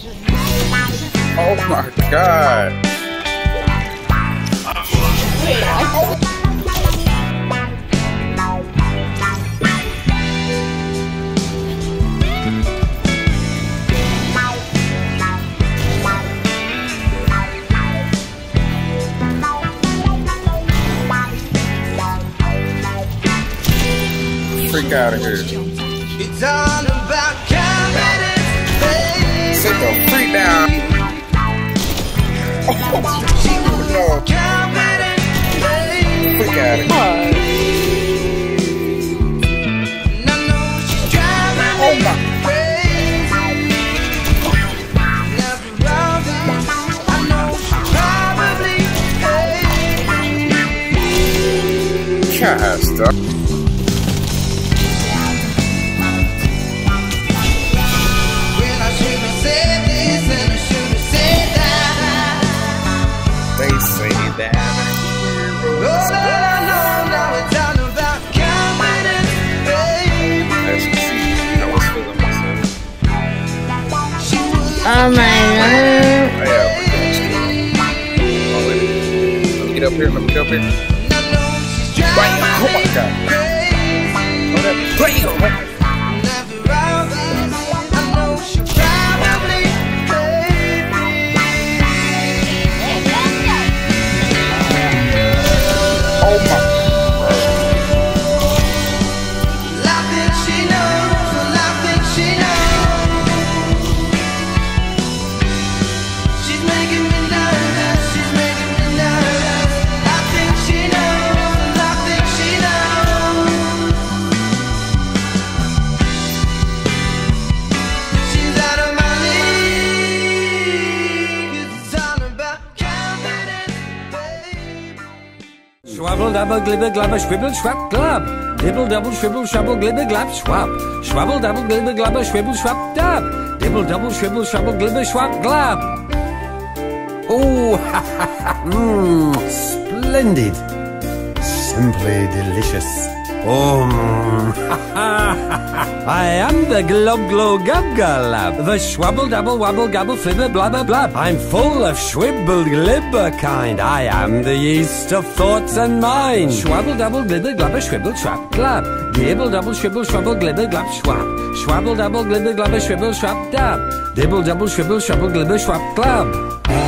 Oh my god! Freak out of here. It's all about confidence. Sit the freak down. Oh, no. Freak out of here. Oh my. God, stop. Oh my god. Let me get up here, Bam! Oh my god. Oh my. Schwabble, dabble, glibble, glubber, schwibble, schwab, glub. Dibble, double, shribble, shrubble, glibble, glub, schwab. Schwabble, double, glibble, glubber, shribble, schwab, dub. Dibble, double, shribble, shrubble, glibble, schwab, glub. Oh, ha, ha, ha. Splendid. Simply delicious. Oh, ha, ha, ha. I am the glob, glow, gub, glub. The schwabble, double, wabble, gubble, flibber, blubber, blub. I'm full of schwibble, glibber kind. I am the yeast of thoughts and mind. Schwabble, double, glibber, glubber, shribble, shrub, glub. Dibble, double, shribble, shrubble, glibber, glub, schwab. Schwabble, double, glibber, glubber, shribble, shrub, dub. Dibble, double, shribble, shrubble, glibber, shrub, glub.